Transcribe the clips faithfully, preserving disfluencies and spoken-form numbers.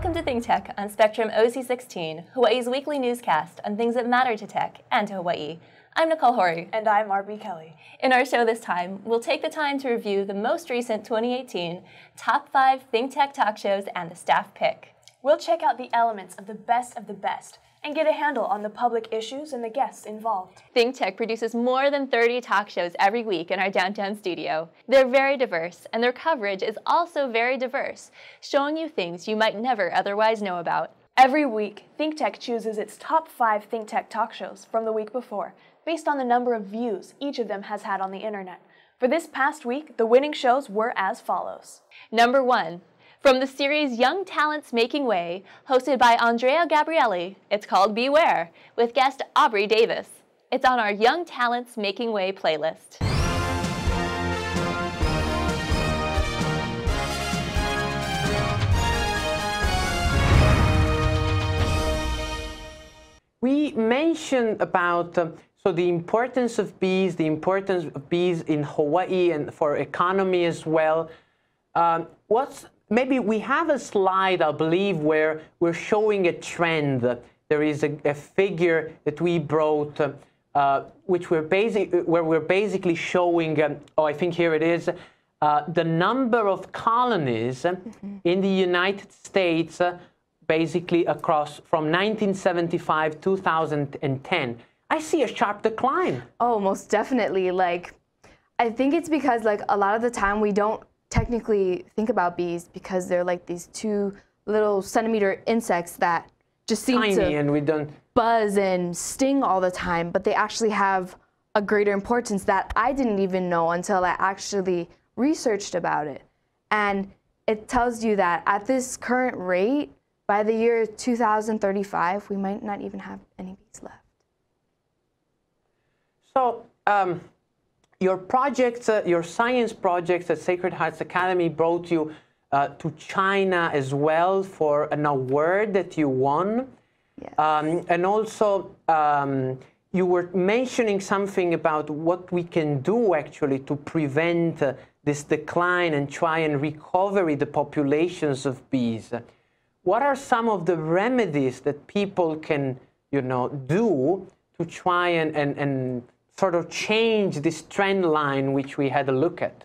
Welcome to ThinkTech on Spectrum O C sixteen, Hawaii's weekly newscast on things that matter to tech and to Hawaii. I'm Nicole Hori. And I'm R B. Kelly. In our show this time, we'll take the time to review the most recent twenty eighteen top five ThinkTech talk shows and the staff pick. We'll check out the elements of the best of the best and get a handle on the public issues and the guests involved. ThinkTech produces more than thirty talk shows every week in our downtown studio. They're very diverse, and their coverage is also very diverse, showing you things you might never otherwise know about. Every week, ThinkTech chooses its top five ThinkTech talk shows from the week before, based on the number of views each of them has had on the internet. For this past week, the winning shows were as follows. Number one. From the series Young Talents Making Way, hosted by Andrea Gabrieli, it's called Bee Ware, with guest Aubree Davis. It's on our Young Talents Making Way playlist. We mentioned about um, so the importance of bees, the importance of bees in Hawaii and for economy as well. Um, what's Maybe we have a slide, I believe, where we're showing a trend. There is a, a figure that we brought, uh, which we're basic, where we're basically showing, um, oh, I think here it is, uh, the number of colonies mm-hmm. in the United States, uh, basically across from nineteen seventy-five, two thousand ten. I see a sharp decline. Oh, most definitely. Like, I think it's because, like, a lot of the time we don't technically think about bees because they're like these two little centimeter insects that just seem tiny to and we don't buzz and sting all the time, but they actually have a greater importance that I didn't even know until I actually researched about it. And it tells you that at this current rate, by the year two thousand thirty-five, we might not even have any bees left. So, um, your projects, uh, your science projects at Sacred Hearts Academy brought you uh, to China as well for an award that you won. Yes. Um, and also, um, you were mentioning something about what we can do actually to prevent uh, this decline and try and recover the populations of bees. What are some of the remedies that people can, you know, do to try and, and, and sort of change this trend line which we had a look at?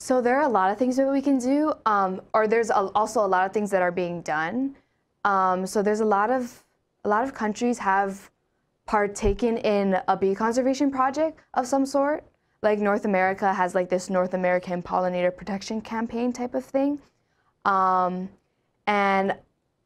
So there are a lot of things that we can do, um, or there's a, also a lot of things that are being done. Um, so there's a lot of a lot of countries have partaken in a bee conservation project of some sort. Like North America has like this North American Pollinator Protection Campaign type of thing. Um, and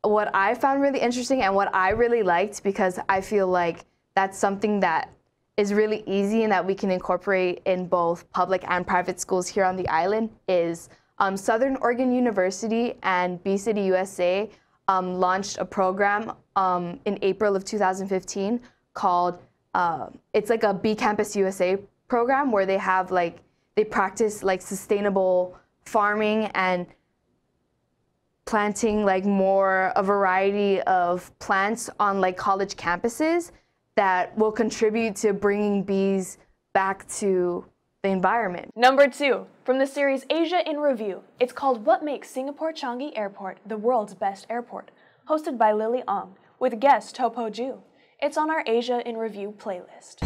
what I found really interesting and what I really liked, because I feel like that's something that is really easy and that we can incorporate in both public and private schools here on the island, is um, Southern Oregon University and Bee City U S A um, launched a program um, in April of two thousand fifteen called, uh, it's like a Bee Campus U S A program where they have like, they practice like sustainable farming and planting like more, a variety of plants on like college campuses that will contribute to bringing bees back to the environment. Number two, from the series Asia in Review, it's called What Makes Singapore Changi Airport the World's Best Airport, hosted by Lily Ong, with guest Toh Poh Joo. It's on our Asia in Review playlist.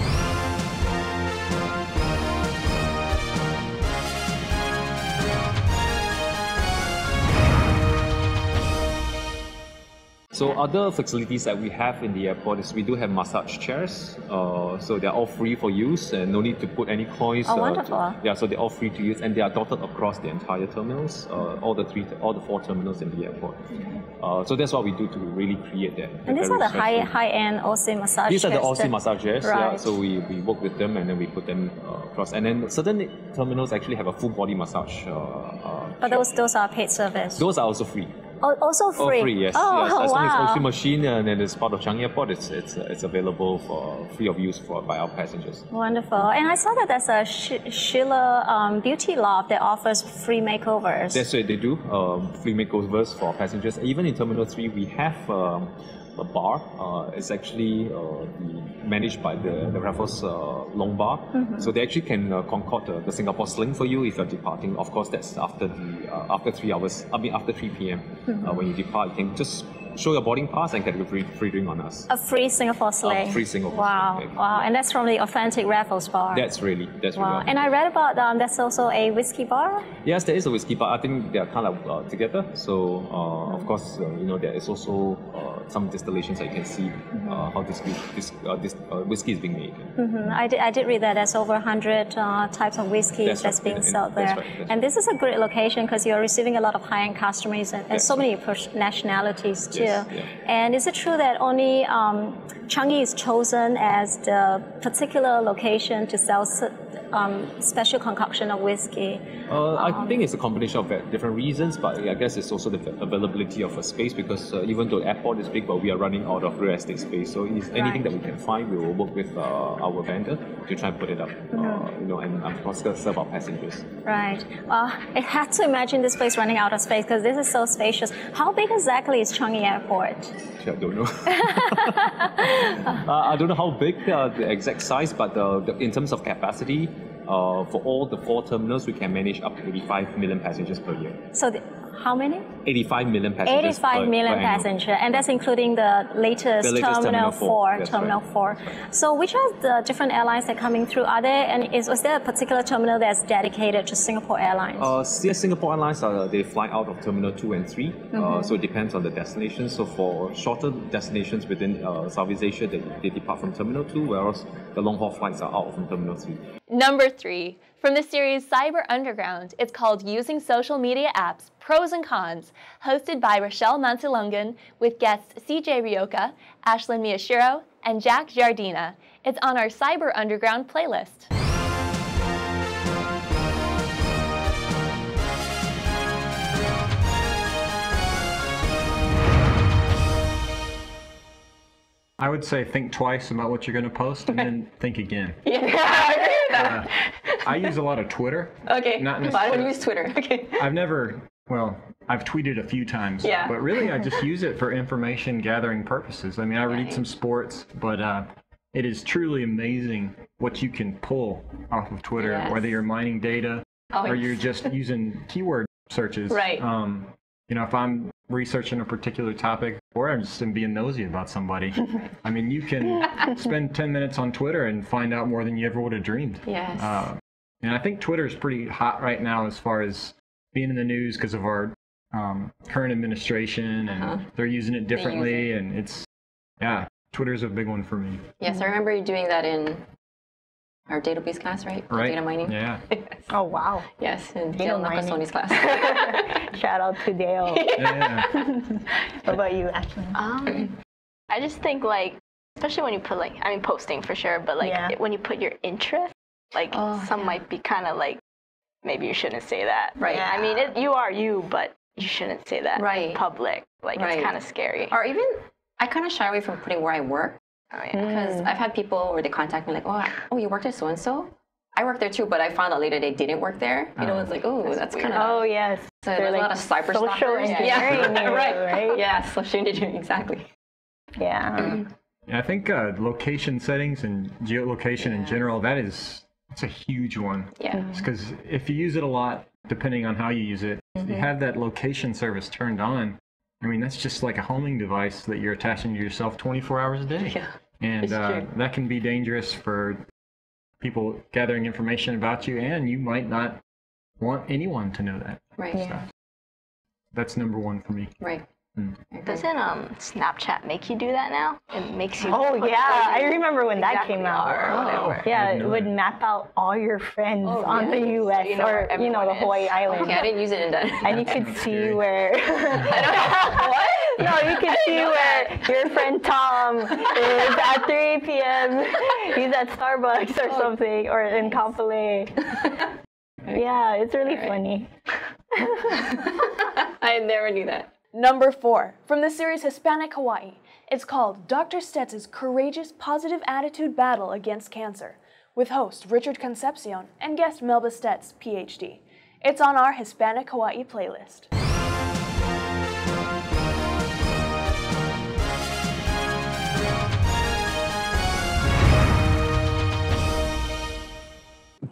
So other facilities that we have in the airport is we do have massage chairs, uh, so they're all free for use and no need to put any coins. Oh, uh, wonderful. To, yeah, so they're all free to use and they are dotted across the entire terminals, uh, all the three, all the four terminals in the airport. Uh, so that's what we do to really create that. And these are the high, high-end O C massage these chairs? These are the O C massage chairs, right. Yeah, so we, we work with them and then we put them uh, across. And then certain terminals actually have a full-body massage. Uh, uh, but those, those are paid service? Those are also free. Also free? Oh, free, yes. Oh, yes. As wow. long as O C machine and it is part of Changi Airport, it's, it's, it's available for free of use for, by our passengers. Wonderful. And I saw that there's a Shilla um, Beauty Loft that offers free makeovers. That's what they do, um, free makeovers for passengers. Even in Terminal three, we have um, a bar. Uh, it's actually uh, managed by the, the Raffles uh, Long Bar. Mm-hmm. So they actually can uh, concord the, the Singapore Sling for you if you're departing. Of course, that's after the uh, after three hours. I mean, after three p m Mm-hmm. uh, when you depart, you can just show your boarding pass and get a free, free drink on us. A free Singapore Sling. A free Singapore wow. Sling. Wow, wow, and that's from the authentic Raffles bar. That's really, that's wow. really. And I read about um, that's also a whiskey bar. Yes, there is a whiskey bar. I think they are kind of uh, together. So uh, mm-hmm. of course, uh, you know, there is also uh, some distillations that you can see uh, how this this, uh, this uh, whiskey is being made. Mm-hmm. I did I did read that there's over one hundred uh, types of whiskey that's, that's right. being and, sold there. That's right, that's right. And this is a great location because you're receiving a lot of high-end customers and, and so many nationalities too. Yes, yeah. And is it true that only um, Changi is chosen as the particular location to sell um, special concoction of whiskey? Uh, I um, think it's a combination of different reasons, but I guess it's also the availability of a space because uh, even though the airport is big, but we are running out of real estate space. So if right. anything that we can find, we will work with uh, our vendor to try and put it up, mm-hmm. uh, you know, and of course serve our passengers. Right. Well, I had to imagine this place running out of space because this is so spacious. How big exactly is Changi Airport? I don't know. uh, I don't know how big uh, the exact size, but uh, the, in terms of capacity, Uh, for all the four terminals, we can manage up to eighty-five million passengers per year. So the, how many? eighty-five million passengers eighty-five million passengers, and that's including the latest, the latest Terminal four. That's terminal right. four. Right. So which are the different airlines that are coming through? Are there, and is, is there a particular terminal that's dedicated to Singapore Airlines? Uh, yes, Singapore Airlines, are, they fly out of Terminal two and three, mm-hmm. uh, so it depends on the destination. So for shorter destinations within uh, Southeast Asia, they, they depart from Terminal two, whereas the long-haul flights are out from Terminal three. Number three, from the series Cyber Underground, it's called Using Social Media Apps, Pros and Cons, hosted by Rachelle Mansilungen with guests C J Roca, Ashlynne Miyashiro, and Jack Giardina. It's on our Cyber Underground playlist. I would say think twice about what you're going to post and then think again. Yeah, I agree with that. Uh, I use a lot of Twitter. Okay, Not well, I don't use Twitter. Okay. I've never, well, I've tweeted a few times, yeah. but really I just use it for information gathering purposes. I mean, I read right. some sports, but uh, it is truly amazing what you can pull off of Twitter, yes. whether you're mining data oh, or yes. you're just using keyword searches. Right. Um, you know, if I'm researching a particular topic, or I'm just being nosy about somebody. I mean, you can spend ten minutes on Twitter and find out more than you ever would have dreamed. Yes. Uh, and I think Twitter is pretty hot right now as far as being in the news because of our um, current administration, and uh-huh. they're using it differently. Use it. And it's, yeah, Twitter's a big one for me. Yes, I remember you doing that in our database class, right? Right. Data mining. Yeah. Yes. Oh, wow. Yes, in Dale Nakasoni's class. Shout out to Dale. Yeah. What about you, Ashley? Um, I just think, like, especially when you put, like, I mean, posting for sure, but, like, yeah. it, when you put your interest, like, oh, some yeah. might be kind of like, maybe you shouldn't say that, right? Yeah. I mean, it, you are you, but you shouldn't say that right. in public. Like, right. it's kind of scary. Or even, I kind of shy away from putting where I work. Because oh, yeah. mm. I've had people where they contact me like, oh, oh, you worked at so-and-so? I worked there too, but I found out later they didn't work there. You oh. know, it's like, oh, that's, that's kind of... Oh, yes. So They're there's like a lot of cyber social stalkers. Engineering. Yeah, right. right. Yeah, social engineering, exactly. Yeah. Um, yeah, I think uh, location settings and geolocation yeah. in general, that is, that's a huge one. Yeah. Because mm-hmm. if you use it a lot, depending on how you use it, mm-hmm. if you have that location service turned on, I mean, that's just like a homing device that you're attaching to yourself twenty-four hours a day. Yeah. And uh, that can be dangerous for people gathering information about you, and you might not want anyone to know that. Right. Yeah. That's number one for me. Right. Mm. Doesn't um, Snapchat make you do that now? It makes you. Oh yeah, I remember when exactly that came out. Or oh, yeah, it would that. map out all your friends oh, on yeah. the U S So you know or you know the Hawaii Island. Okay, I didn't use it in that. And you could see where. I don't know what. No, you could see where that. your friend Tom is at three p m He's at Starbucks or oh. something, or in Kapolei. Yeah, it's really right. funny. I never knew that. Number four, from the series Hispanic Hawaii, it's called Doctor Stetz's Courageous Positive Attitude Battle Against Cancer, with host Richard Concepcion and guest Melba Stetz, P H D. It's on our Hispanic Hawaii playlist.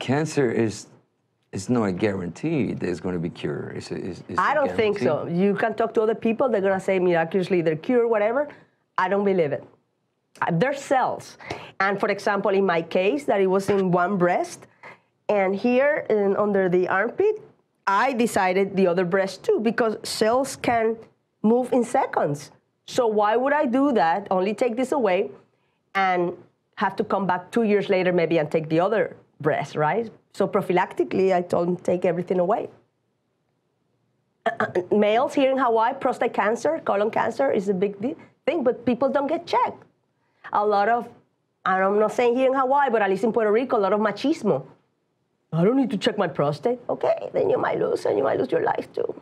cancer is, it's not guaranteed there's going to be cure. It's, it's, it's I don't think so. You can talk to other people, they're going to say miraculously they're cured, whatever. I don't believe it. They're cells. And for example, in my case, that it was in one breast, and here in, under the armpit, I decided the other breast too, because cells can move in seconds. So why would I do that, only take this away, and have to come back two years later maybe and take the other breast, right? So prophylactically, I told them, take everything away. Uh, males here in Hawaii, prostate cancer, colon cancer is a big thing, but people don't get checked. A lot of, and I'm not saying here in Hawaii, but at least in Puerto Rico, a lot of machismo. I don't need to check my prostate. Okay, then you might lose, and you might lose your life too.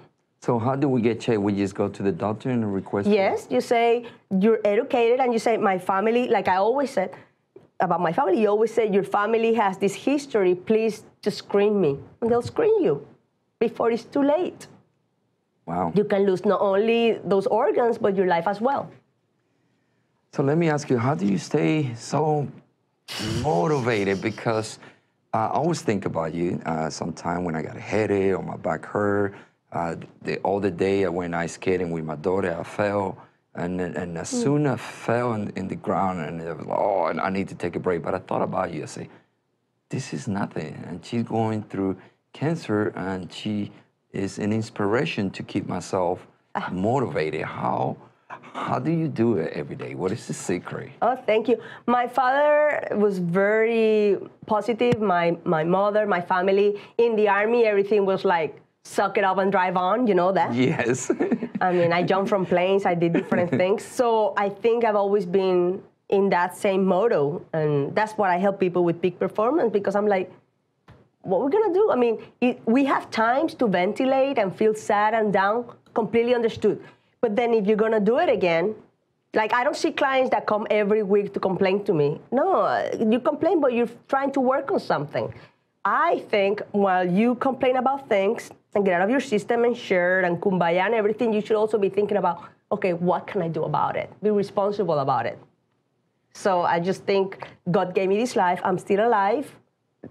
So how do we get checked? We just go to the doctor and request? Yes, it? You say you're educated, and you say, my family, like I always said, about my family, you always say, your family has this history, please just screen me. And they'll screen you before it's too late. Wow. You can lose not only those organs, but your life as well. So let me ask you, how do you stay so motivated? Because uh, I always think about you. Uh, Sometimes when I got a headache or my back hurt, uh, the other day I went ice skating with my daughter, I fell. And, and as soon as I fell in, in the ground, and it was like, oh, and I need to take a break. But I thought about you. I say, this is nothing. And she's going through cancer, and she is an inspiration to keep myself motivated. How, how do you do it every day? What is the secret? Oh, thank you. My father was very positive. My, my mother, my family, in the army, everything was like, suck it up and drive on, you know that? Yes. I mean, I jumped from planes, I did different things. So I think I've always been in that same motto. And that's what I help people with peak performance, because I'm like, what we're gonna do? I mean, it, we have times to ventilate and feel sad and down, completely understood. But then if you're gonna do it again, like I don't see clients that come every week to complain to me. No, you complain, but you're trying to work on something. I think while you complain about things and get out of your system and share and kumbaya and everything, you should also be thinking about, okay, what can I do about it? Be responsible about it. So I just think God gave me this life. I'm still alive.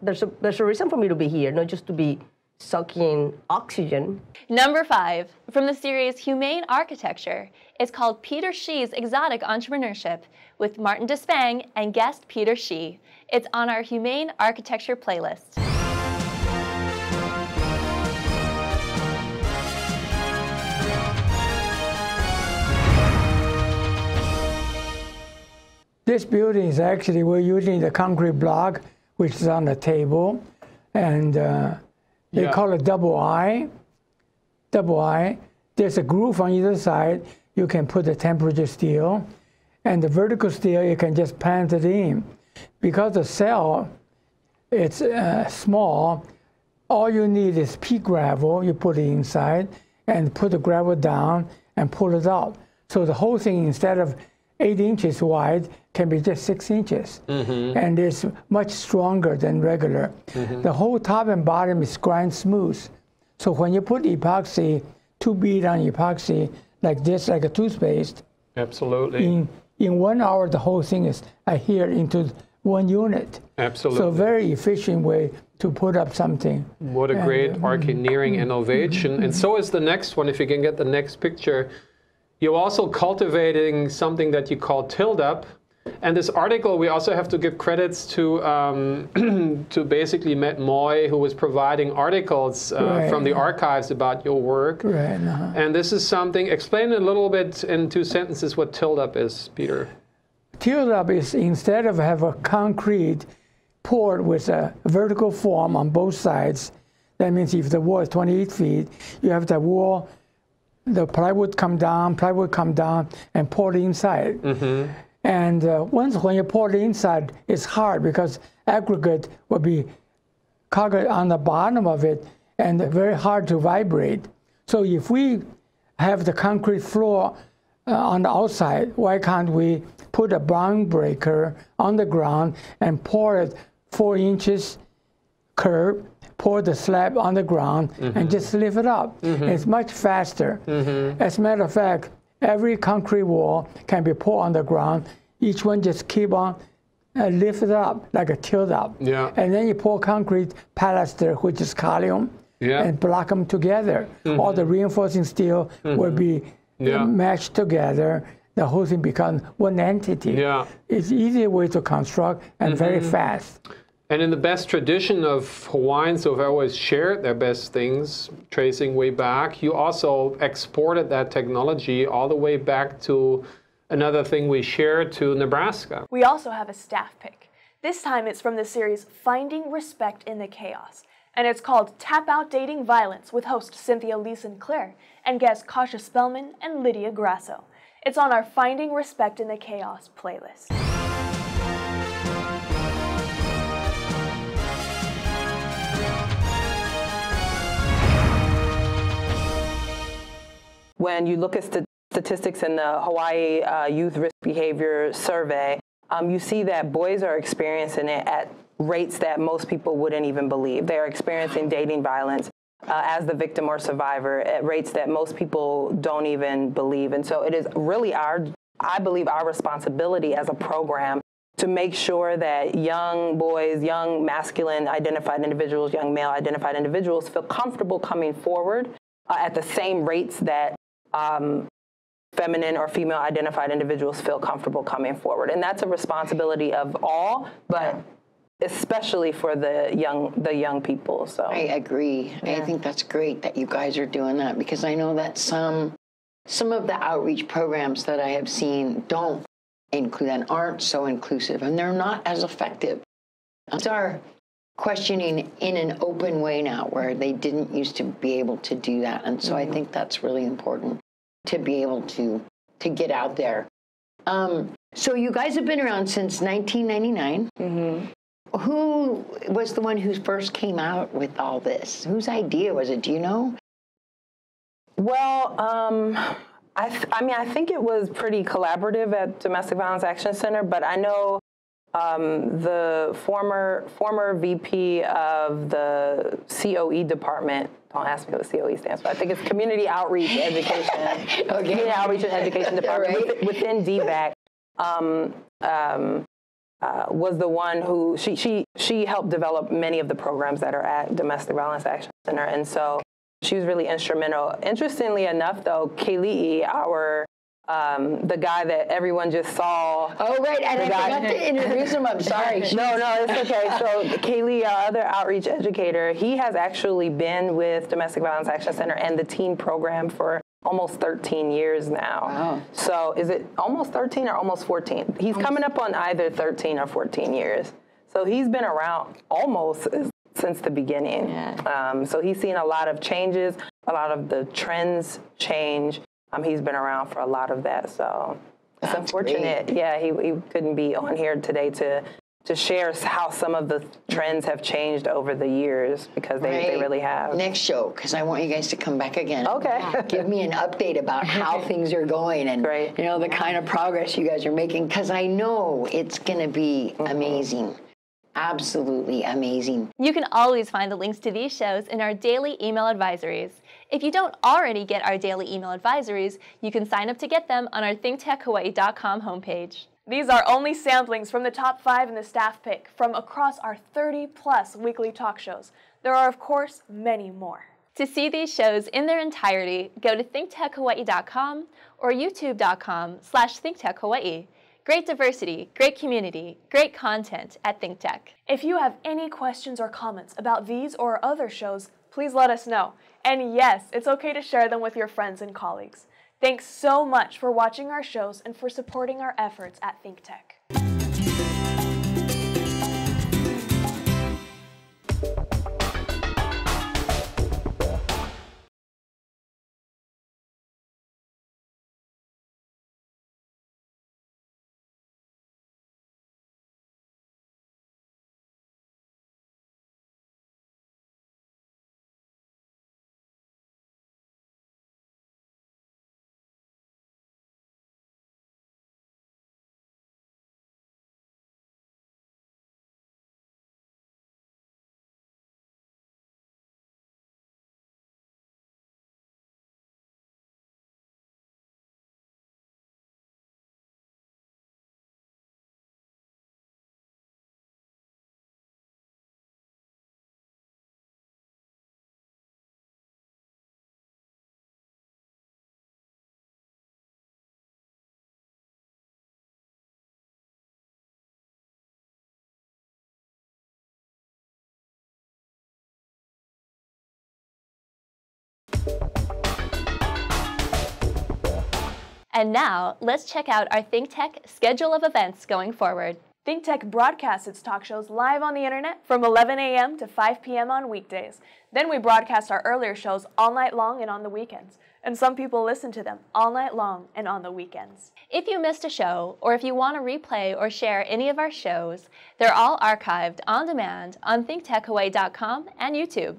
There's a, there's a reason for me to be here, not just to be sucking oxygen. Number five, from the series Humane Architecture, is called Peter Shee's Exotic Entrepreneurship with Martin Despang and guest Peter Shee. It's on our Humane Architecture playlist. This building is actually, we're using the concrete block, which is on the table, and uh, they yeah. call it double I, double I. There's a groove on either side. You can put the temperature steel, and the vertical steel, you can just plant it in. Because the cell, it's uh, small, all you need is pea gravel, you put it inside, and put the gravel down, and pull it out. So the whole thing, instead of eight inches wide, can be just six inches. Mm-hmm. And it's much stronger than regular. Mm-hmm. The whole top and bottom is grind smooth. So when you put epoxy, two bead on epoxy, like this, like a toothpaste. Absolutely. In, in one hour, the whole thing is adhered into one unit. Absolutely. So very efficient way to put up something. What a and, great uh, archineering mm-hmm. innovation. Mm-hmm. And so is the next one, if you can get the next picture. You're also cultivating something that you call tilled up. And this article, we also have to give credits to um, to basically Matt Moy, who was providing articles uh, right. from the archives about your work. Right. Uh-huh. And this is something, explain a little bit in two sentences what tilled up is, Peter. Tilled up is instead of have a concrete poured with a vertical form on both sides, that means if the wall is twenty-eight feet, you have the wall, the plywood come down, plywood come down, and pour it inside. Mm-hmm. And uh, once when you pour it inside, it's hard because aggregate will be covered on the bottom of it and very hard to vibrate. So if we have the concrete floor uh, on the outside, why can't we put a bound breaker on the ground and pour it four inches curved, pour the slab on the ground, mm-hmm. and just lift it up. Mm-hmm. It's much faster. Mm-hmm. As a matter of fact, every concrete wall can be poured on the ground. Each one just keep on and lift it up like a tilt up. Yeah. And then you pour concrete pilaster, which is column, yeah. and block them together. Mm-hmm. All the reinforcing steel mm-hmm. will be yeah. matched together. The whole thing becomes one entity. Yeah. It's an easy way to construct and mm-hmm. very fast. And in the best tradition of Hawaiians who have always shared their best things, tracing way back, you also exported that technology all the way back to another thing we share, to Nebraska. We also have a staff pick. This time it's from the series Finding Respect in the Chaos, and it's called Tap Out Dating Violence with host Cynthia Leeson-Claire and guests Kasha Spellman and Lydia Grasso. It's on our Finding Respect in the Chaos playlist. When you look at st statistics in the Hawaii uh, Youth Risk Behavior Survey, um, you see that boys are experiencing it at rates that most people wouldn't even believe. They are experiencing dating violence uh, as the victim or survivor at rates that most people don't even believe. And so it is really our, I believe, our responsibility as a program to make sure that young boys, young masculine identified individuals, young male identified individuals feel comfortable coming forward uh, at the same rates that Um, feminine or female-identified individuals feel comfortable coming forward. And that's a responsibility of all, but especially for the young the young people. So I agree. Yeah. I think that's great that you guys are doing that, because I know that some, some of the outreach programs that I have seen don't include and aren't so inclusive, and they're not as effective. It's our questioning in an open way now, where they didn't used to be able to do that. And so mm-hmm. I think that's really important to be able to to get out there. Um, so you guys have been around since nineteen ninety-nine. Mm-hmm. Who was the one who first came out with all this? Whose idea was it? Do you know? Well, um, I, th I mean, I think it was pretty collaborative at Domestic Violence Action Center, but I know Um, the former former V P of the C O E department, don't ask me what C O E stands for, I think it's Community Outreach Education, okay. Community Outreach and Education Department, right? within, within D V A C, um, um, uh, was the one who, she, she, she helped develop many of the programs that are at Domestic Violence Action Center, and so she was really instrumental. Interestingly enough, though, Kale'i, our Um, the guy that everyone just saw. Oh, right, and I guy. forgot to introduce him. I'm sorry. no, no, it's okay. So Kale'i, our other outreach educator, he has actually been with Domestic Violence Action Center and the teen program for almost thirteen years now. Wow. So is it almost thirteen or almost fourteen? He's almost. coming up on either thirteen or fourteen years. So he's been around almost since the beginning. Yeah. Um, so he's seen a lot of changes, a lot of the trends change. Um, he's been around for a lot of that, so it's That's unfortunate. Great. Yeah, he, he couldn't be on here today to to share how some of the trends have changed over the years, because they, right. they really have. Next show, because I want you guys to come back again. Okay. Give me an update about how things are going and great. you know, the kind of progress you guys are making, because I know it's going to be mm-hmm. amazing. Absolutely amazing. You can always find the links to these shows in our daily email advisories. If you don't already get our daily email advisories, you can sign up to get them on our think tech hawaii dot com homepage. These are only samplings from the top five in the staff pick from across our thirty plus weekly talk shows. There are, of course, many more. To see these shows in their entirety, go to think tech hawaii dot com or youtube dot com slash think tech hawaii. Great diversity, great community, great content at ThinkTech. If you have any questions or comments about these or other shows, please let us know. And yes, it's okay to share them with your friends and colleagues. Thanks so much for watching our shows and for supporting our efforts at ThinkTech. And now, let's check out our ThinkTech schedule of events going forward. ThinkTech broadcasts its talk shows live on the internet from eleven a m to five p m on weekdays. Then we broadcast our earlier shows all night long and on the weekends. And some people listen to them all night long and on the weekends. If you missed a show, or if you want to replay or share any of our shows, they're all archived on demand on think tech hawaii dot com and YouTube.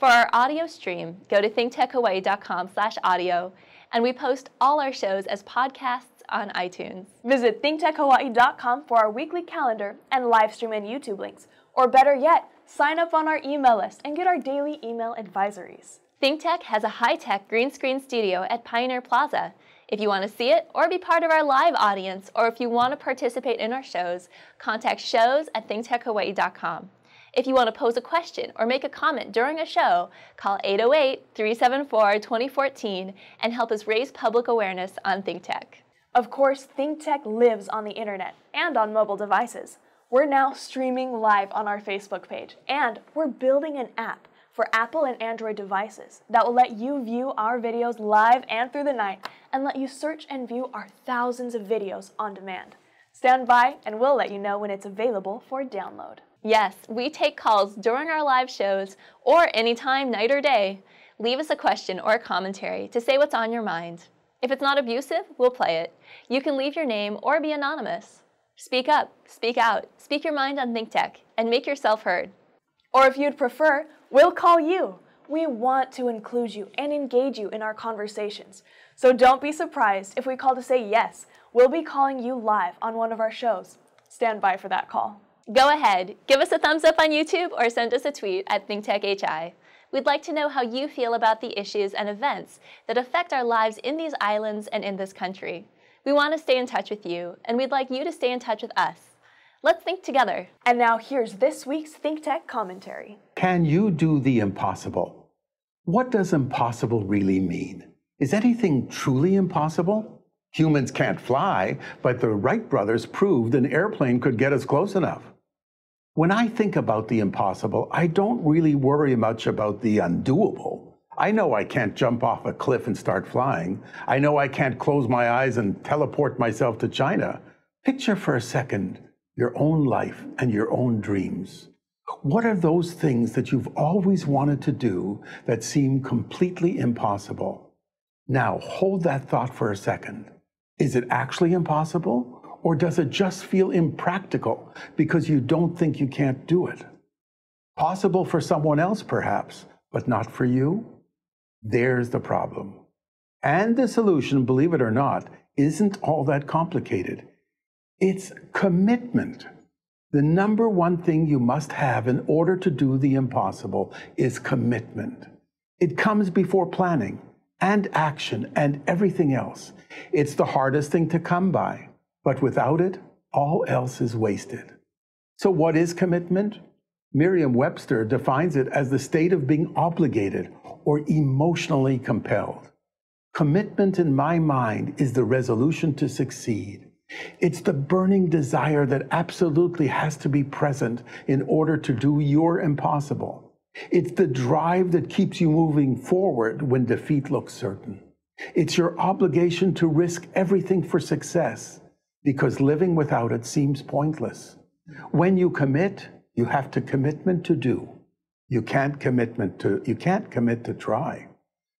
For our audio stream, go to think tech hawaii dot com slash audio, and we post all our shows as podcasts on iTunes. Visit think tech hawaii dot com for our weekly calendar and live stream and YouTube links. Or better yet, sign up on our email list and get our daily email advisories. ThinkTech has a high-tech green screen studio at Pioneer Plaza. If you want to see it or be part of our live audience, or if you want to participate in our shows, contact shows at think tech hawaii dot com. If you want to pose a question or make a comment during a show, call eight oh eight, three seven four, two oh one four and help us raise public awareness on ThinkTech. Of course, ThinkTech lives on the internet and on mobile devices. We're now streaming live on our Facebook page, and we're building an app for Apple and Android devices that will let you view our videos live and through the night, and let you search and view our thousands of videos on demand. Stand by, and we'll let you know when it's available for download. Yes, we take calls during our live shows or anytime, night or day. Leave us a question or a commentary to say what's on your mind. If it's not abusive, we'll play it. You can leave your name or be anonymous. Speak up, speak out, speak your mind on ThinkTech, and make yourself heard. Or if you'd prefer, we'll call you. We want to include you and engage you in our conversations. So don't be surprised if we call to say yes. We'll be calling you live on one of our shows. Stand by for that call. Go ahead, give us a thumbs up on YouTube or send us a tweet at ThinkTechHI. We'd like to know how you feel about the issues and events that affect our lives in these islands and in this country. We want to stay in touch with you, and we'd like you to stay in touch with us. Let's think together. And now here's this week's ThinkTech commentary. Can you do the impossible? What does impossible really mean? Is anything truly impossible? Humans can't fly, but the Wright brothers proved an airplane could get us close enough. When I think about the impossible, I don't really worry much about the undoable. I know I can't jump off a cliff and start flying. I know I can't close my eyes and teleport myself to China. Picture for a second your own life and your own dreams. What are those things that you've always wanted to do that seem completely impossible? Now hold that thought for a second. Is it actually impossible, or does it just feel impractical because you don't think you can't do it? Possible for someone else, perhaps, but not for you? There's the problem. And the solution, believe it or not, isn't all that complicated. It's commitment. The number one thing you must have in order to do the impossible is commitment. It comes before planning and action and everything else. It's the hardest thing to come by, but without it, all else is wasted. So what is commitment? Merriam-Webster defines it as the state of being obligated or emotionally compelled. Commitment, in my mind, is the resolution to succeed. It's the burning desire that absolutely has to be present in order to do your impossible. It's the drive that keeps you moving forward when defeat looks certain. It's your obligation to risk everything for success, because living without it seems pointless. When you commit, you have to commitment to do. You can't commitment to, you can't commit to try.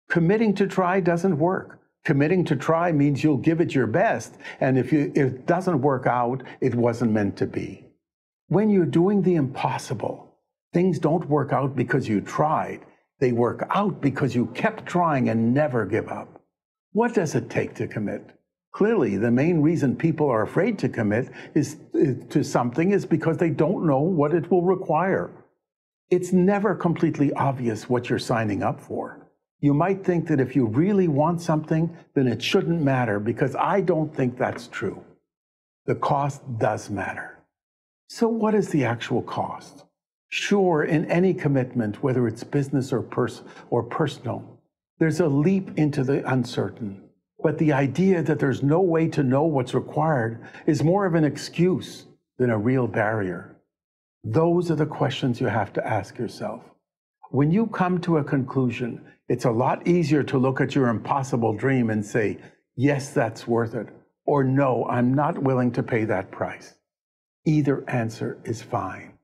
Committing to try doesn't work. Committing to try means you'll give it your best, and if, you, if it doesn't work out, it wasn't meant to be. When you're doing the impossible, things don't work out because you tried. They work out because you kept trying and never give up. What does it take to commit? Clearly, the main reason people are afraid to commit is, is to something is because they don't know what it will require. It's never completely obvious what you're signing up for. You might think that if you really want something, then it shouldn't matter, because I don't think that's true. The cost does matter. So what is the actual cost? Sure, in any commitment, whether it's business or, pers or personal, there's a leap into the uncertain. But the idea that there's no way to know what's required is more of an excuse than a real barrier. Those are the questions you have to ask yourself. When you come to a conclusion, it's a lot easier to look at your impossible dream and say, yes, that's worth it, or no, I'm not willing to pay that price. Either answer is fine.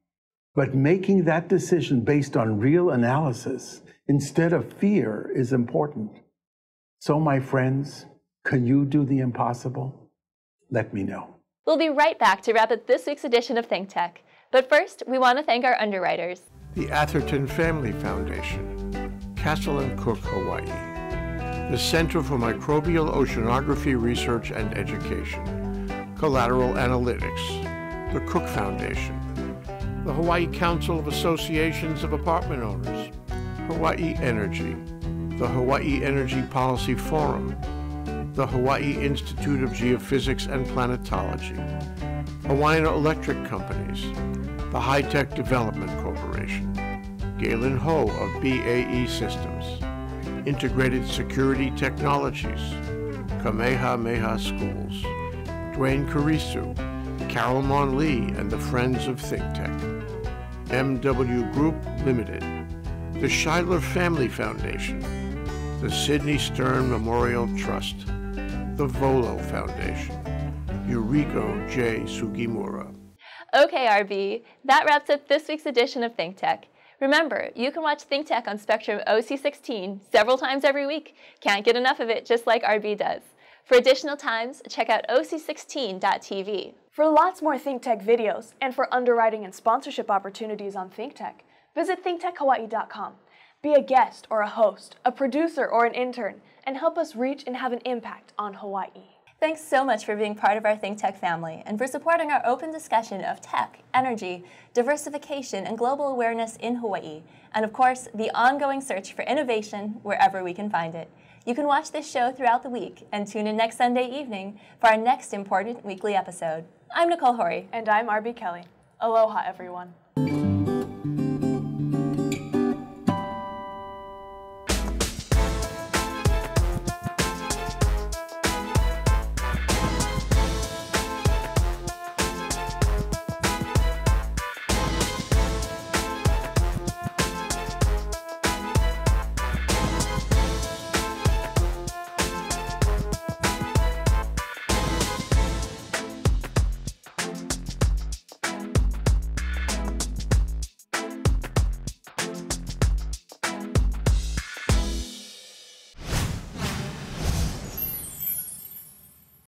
But making that decision based on real analysis instead of fear is important. So, my friends, can you do the impossible? Let me know. We'll be right back to wrap up this week's edition of Think Tech. But first, we want to thank our underwriters. The Atherton Family Foundation, Castle and Cook, Hawaii. The Center for Microbial Oceanography Research and Education. Collateral Analytics. The Cook Foundation. The Hawaii Council of Associations of Apartment Owners. Hawaii Energy. The Hawaii Energy Policy Forum. The Hawaii Institute of Geophysics and Planetology. Hawaiian Electric Companies. The High-Tech Development Corporation. Galen Ho of B A E Systems. Integrated Security Technologies. Kamehameha Schools. Dwayne Carisu, Carol Mon Lee and the Friends of ThinkTech. M W Group Limited. The Schuyler Family Foundation. The Sidney Stern Memorial Trust. The Volo Foundation. Yuriko J. Sugimura. Okay, R B, that wraps up this week's edition of ThinkTech. Remember, you can watch ThinkTech on Spectrum O C sixteen several times every week. Can't get enough of it, just like R B does. For additional times, check out O C sixteen dot T V. For lots more ThinkTech videos and for underwriting and sponsorship opportunities on ThinkTech, visit think tech hawaii dot com. Be a guest or a host, a producer or an intern, and help us reach and have an impact on Hawaii. Thanks so much for being part of our ThinkTech family and for supporting our open discussion of tech, energy, diversification, and global awareness in Hawaii, and of course, the ongoing search for innovation wherever we can find it. You can watch this show throughout the week and tune in next Sunday evening for our next important weekly episode. I'm Nicole Hori. And I'm R B Kelly. Aloha, everyone.